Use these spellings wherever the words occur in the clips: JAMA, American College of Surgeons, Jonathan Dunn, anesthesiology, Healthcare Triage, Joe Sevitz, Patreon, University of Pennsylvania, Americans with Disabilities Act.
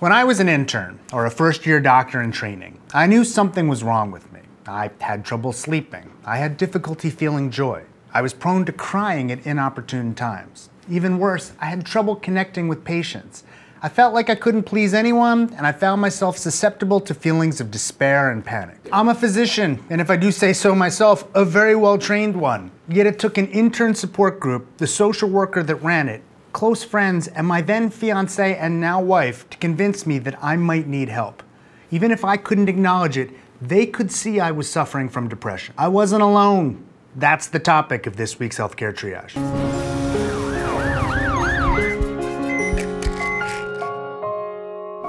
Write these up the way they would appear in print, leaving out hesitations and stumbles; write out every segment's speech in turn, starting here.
When I was an intern, or a first-year doctor in training, I knew something was wrong with me. I had trouble sleeping. I had difficulty feeling joy. I was prone to crying at inopportune times. Even worse, I had trouble connecting with patients. I felt like I couldn't please anyone, and I found myself susceptible to feelings of despair and panic. I'm a physician, and if I do say so myself, a very well-trained one. Yet it took an intern support group, the social worker that ran it, close friends, and my then fiancé and now wife to convince me that I might need help. Even if I couldn't acknowledge it, they could see I was suffering from depression. I wasn't alone. That's the topic of this week's Healthcare Triage.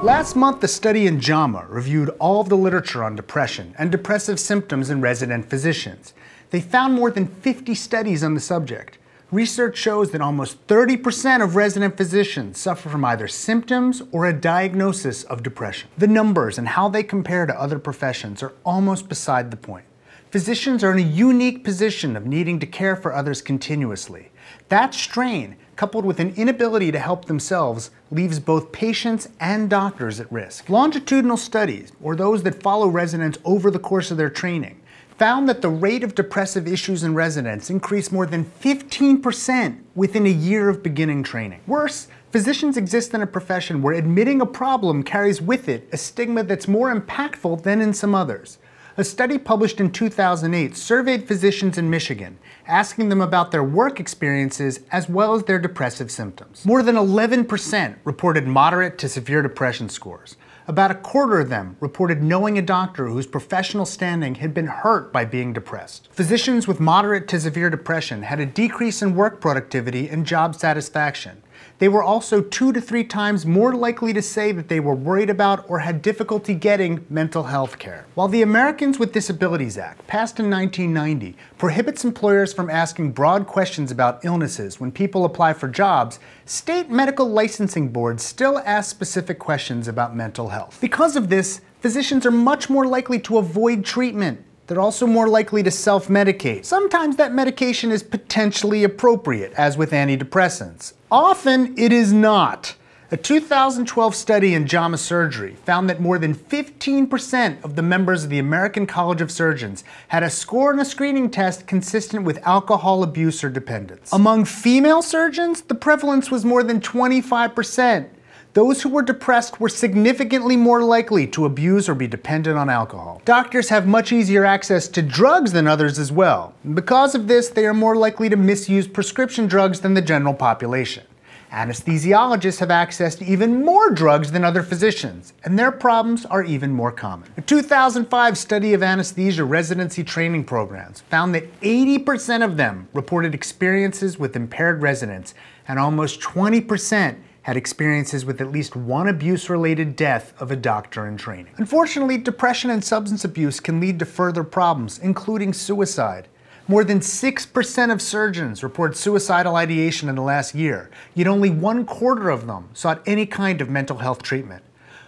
Last month, a study in JAMA reviewed all of the literature on depression and depressive symptoms in resident physicians. They found more than 50 studies on the subject. Research shows that almost 30% of resident physicians suffer from either symptoms or a diagnosis of depression. The numbers and how they compare to other professions are almost beside the point. Physicians are in a unique position of needing to care for others continuously. That strain, coupled with an inability to help themselves, leaves both patients and doctors at risk. Longitudinal studies, or those that follow residents over the course of their training, found that the rate of depressive issues in residents increased more than 15% within a year of beginning training. Worse, physicians exist in a profession where admitting a problem carries with it a stigma that's more impactful than in some others. A study published in 2008 surveyed physicians in Michigan, asking them about their work experiences as well as their depressive symptoms. More than 11% reported moderate to severe depression scores. About a quarter of them reported knowing a doctor whose professional standing had been hurt by being depressed. Physicians with moderate to severe depression had a decrease in work productivity and job satisfaction. They were also 2 to 3 times more likely to say that they were worried about or had difficulty getting mental health care. While the Americans with Disabilities Act, passed in 1990, prohibits employers from asking broad questions about illnesses when people apply for jobs, state medical licensing boards still ask specific questions about mental health. Because of this, physicians are much more likely to avoid treatment. They're also more likely to self-medicate. Sometimes that medication is potentially appropriate, as with antidepressants. Often it is not. A 2012 study in JAMA Surgery found that more than 15% of the members of the American College of Surgeons had a score on a screening test consistent with alcohol abuse or dependence. Among female surgeons, the prevalence was more than 25%. Those who were depressed were significantly more likely to abuse or be dependent on alcohol. Doctors have much easier access to drugs than others as well. Because of this, they are more likely to misuse prescription drugs than the general population. Anesthesiologists have access to even more drugs than other physicians, and their problems are even more common. A 2005 study of anesthesia residency training programs found that 80% of them reported experiences with impaired residents, and almost 20% had experiences with at least one abuse-related death of a doctor in training. Unfortunately, depression and substance abuse can lead to further problems, including suicide. More than 6% of surgeons report suicidal ideation in the last year, yet only 1/4 of them sought any kind of mental health treatment.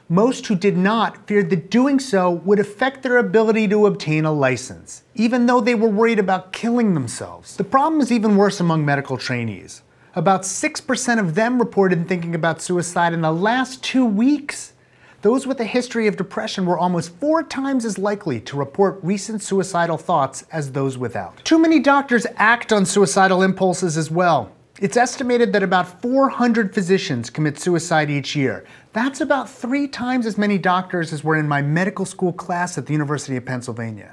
Most who did not feared that doing so would affect their ability to obtain a license, even though they were worried about killing themselves. The problem is even worse among medical trainees. About 6% of them reported thinking about suicide in the last 2 weeks. Those with a history of depression were almost 4 times as likely to report recent suicidal thoughts as those without. Too many doctors act on suicidal impulses as well. It's estimated that about 400 physicians commit suicide each year. That's about 3 times as many doctors as were in my medical school class at the University of Pennsylvania.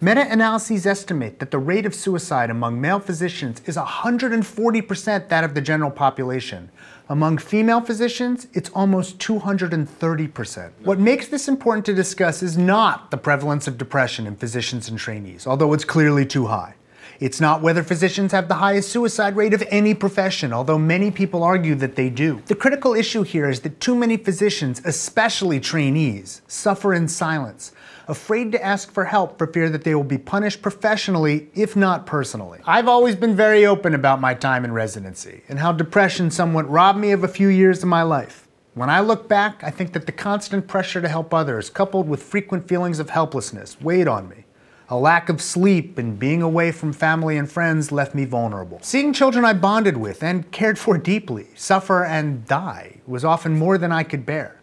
Meta-analyses estimate that the rate of suicide among male physicians is 140% that of the general population. Among female physicians, it's almost 230%. What makes this important to discuss is not the prevalence of depression in physicians and trainees, although it's clearly too high. It's not whether physicians have the highest suicide rate of any profession, although many people argue that they do. The critical issue here is that too many physicians, especially trainees, suffer in silence, afraid to ask for help for fear that they will be punished professionally, if not personally. I've always been very open about my time in residency and how depression somewhat robbed me of a few years of my life. When I look back, I think that the constant pressure to help others, coupled with frequent feelings of helplessness, weighed on me. A lack of sleep and being away from family and friends left me vulnerable. Seeing children I bonded with and cared for deeply suffer and die was often more than I could bear.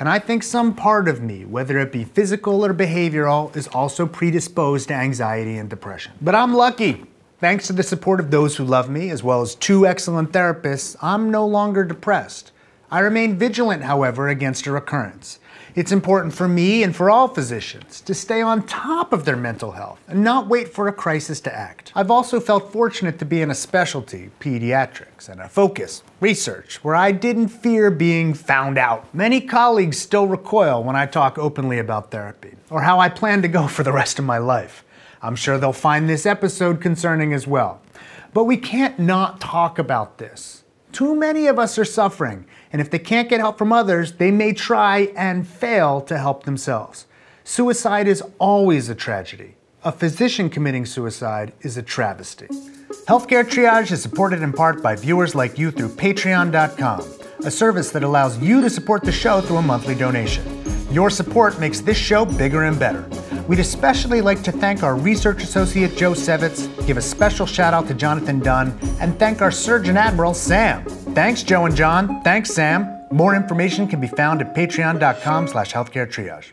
And I think some part of me, whether it be physical or behavioral, is also predisposed to anxiety and depression. But I'm lucky. Thanks to the support of those who love me, as well as two excellent therapists, I'm no longer depressed. I remain vigilant, however, against a recurrence. It's important for me and for all physicians to stay on top of their mental health and not wait for a crisis to act. I've also felt fortunate to be in a specialty, pediatrics, and a focus, research, where I didn't fear being found out. Many colleagues still recoil when I talk openly about therapy or how I plan to go for the rest of my life. I'm sure they'll find this episode concerning as well. But we can't not talk about this. Too many of us are suffering, and if they can't get help from others, they may try and fail to help themselves. Suicide is always a tragedy. A physician committing suicide is a travesty. Healthcare Triage is supported in part by viewers like you through Patreon.com, a service that allows you to support the show through a monthly donation. Your support makes this show bigger and better. We'd especially like to thank our research associate, Joe Sevitz, give a special shout out to Jonathan Dunn, and thank our Surgeon Admiral, Sam. Thanks, Joe and John. Thanks, Sam. More information can be found at patreon.com/healthcaretriage.